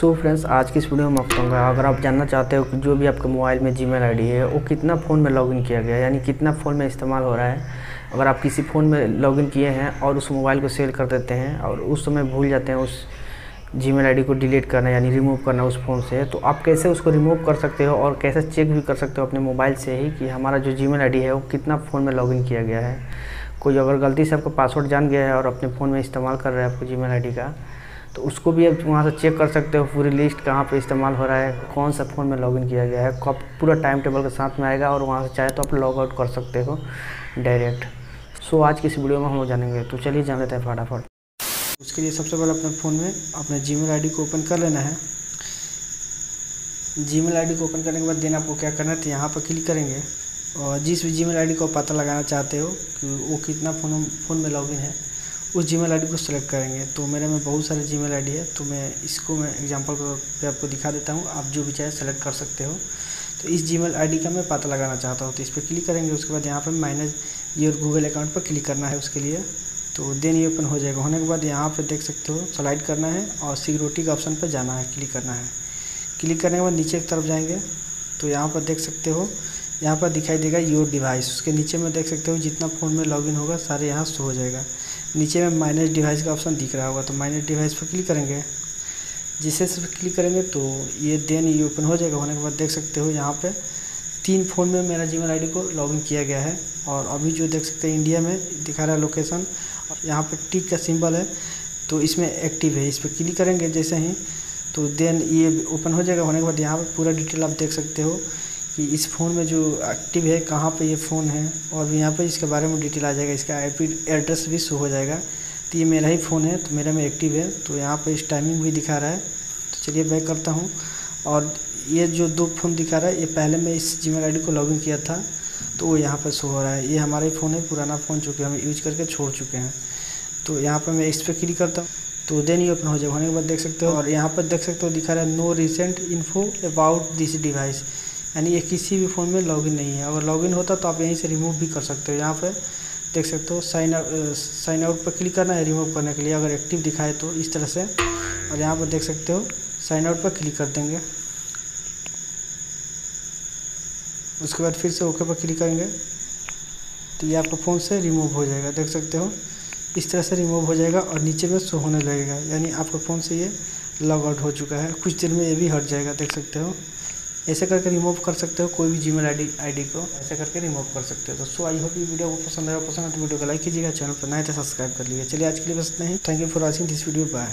So friends आज की इस वीडियो में मैं बताऊंगा अगर आप जानना चाहते हो कि जो भी आपके मोबाइल में जीमेल आईडी है वो कितना फ़ोन में लॉगिन किया गया है, यानी कितना फ़ोन में इस्तेमाल हो रहा है। अगर आप किसी फ़ोन में लॉगिन किए हैं और उस मोबाइल को सेल कर देते हैं और उस समय भूल जाते हैं उस जीमेल आईडी को डिलीट करना यानी रिमूव करना उस फ़ोन से, तो आप कैसे उसको रिमूव कर सकते हो और कैसे चेक भी कर सकते हो अपने मोबाइल से ही कि हमारा जो जीमेल आईडी है वो कितना फ़ोन में लॉगिन किया गया है। कोई अगर गलती से आपका पासवर्ड जान गया है और अपने फ़ोन में इस्तेमाल कर रहा है आपको जीमेल आईडी का, तो उसको भी आप वहाँ से चेक कर सकते हो पूरी लिस्ट कहाँ पे इस्तेमाल हो रहा है, कौन सा फ़ोन में लॉगिन किया गया है, कब पूरा टाइम टेबल के साथ में आएगा और वहाँ से चाहे तो आप लॉग आउट कर सकते हो डायरेक्ट। सो आज की इस वीडियो में हम जानेंगे, तो चलिए जान लेते हैं फटाफट। उसके लिए सबसे पहले अपने फ़ोन में अपने जीमेल आईडी को ओपन कर लेना है। जीमेल आईडी को ओपन करने के बाद देन आपको क्या करना है, तो यहाँ पर क्लिक करेंगे और जिस भी जीमेल आईडी को पता लगाना चाहते हो कि वो कितना फ़ोन में लॉगिन है उस जीमेल आईडी को सेलेक्ट करेंगे। तो मेरे में बहुत सारे जीमेल आईडी है, तो मैं इसको मैं एग्जांपल पे आपको दिखा देता हूँ, आप जो भी चाहे सेलेक्ट कर सकते हो। तो इस जीमेल आईडी का मैं पता लगाना चाहता हूँ, तो इस पर क्लिक करेंगे। उसके बाद यहाँ पर मैनेज योर गूगल अकाउंट पर क्लिक करना है उसके लिए, तो देन ये ओपन हो जाएगा। होने के बाद यहाँ पर देख सकते हो स्लाइड करना है और सिक्योरिटी के ऑप्शन पर जाना है, क्लिक करना है। क्लिक करने के बाद नीचे की तरफ जाएंगे तो यहाँ पर देख सकते हो, यहाँ पर दिखाई देगा योर डिवाइस। उसके नीचे में देख सकते हो जितना फ़ोन में लॉगिन होगा सारे यहाँ शो हो जाएगा। नीचे में माइनस डिवाइस का ऑप्शन दिख रहा होगा, तो माइनस डिवाइस पर क्लिक करेंगे। जिसे से क्लिक करेंगे तो ये देन ये ओपन हो जाएगा। होने के बाद देख सकते हो यहाँ पे 3 फ़ोन में मेरा जीमेल आईडी को लॉगिन किया गया है और अभी जो देख सकते हैं इंडिया में दिखा रहा है लोकेशन, यहाँ पर टिक का सिंबल है तो इसमें एक्टिव है। इस पर क्लिक करेंगे जैसे ही तो देन ये ओपन हो जाएगा। होने के बाद यहाँ पर पूरा डिटेल आप देख सकते हो कि इस फ़ोन में जो एक्टिव है कहाँ पे ये फ़ोन है और यहाँ पे इसके बारे में डिटेल आ जाएगा, इसका आईपी एड्रेस भी शो हो जाएगा। तो ये मेरा ही फ़ोन है तो मेरे में एक्टिव है, तो यहाँ पे इस टाइमिंग भी दिखा रहा है। तो चलिए बैक करता हूँ और ये जो 2 फ़ोन दिखा रहा है ये पहले मैं इस जीमेल आईडी को लॉगिन किया था तो वो यहाँ पर शो हो रहा है। ये हमारा ही फ़ोन है, पुराना फ़ोन जो कि हम यूज़ करके छोड़ चुके हैं। तो यहाँ पर मैं इस पर क्लिक करता हूँ तो देन ये ओपन हो जाएगा। होने के बाद देख सकते हो और यहाँ पर देख सकते हो दिखा रहा है no recent info about this device, यानी ये किसी भी फ़ोन में लॉगिन नहीं है। अगर लॉगिन होता तो आप यहीं से रिमूव भी कर सकते हो। यहाँ पे देख सकते हो साइन आउट पर क्लिक करना है रिमूव करने के लिए, अगर एक्टिव दिखाए तो इस तरह से। और यहाँ पर देख सकते हो साइन आउट पर क्लिक कर देंगे। उसके बाद फिर से ओके पर क्लिक करेंगे तो ये आपका फ़ोन से रिमूव हो जाएगा। देख सकते हो इस तरह से रिमूव हो जाएगा और नीचे में शो होने लगेगा, यानी आपका फ़ोन से ये लॉग आउट हो चुका है। कुछ देर में ये भी हट जाएगा। देख सकते हो ऐसे करके रिमूव कर सकते हो कोई भी जीमेल आईडी को ऐसे करके रिमूव कर सकते हो। तो सो आई होप ये वीडियो आपको पसंद आया, पसंद है तो वीडियो को लाइक कीजिएगा, चैनल पर नए तो सब्सक्राइब कर लीजिए। चलिए आज के लिए बस इतना ही। Thank you for watching this video, bye.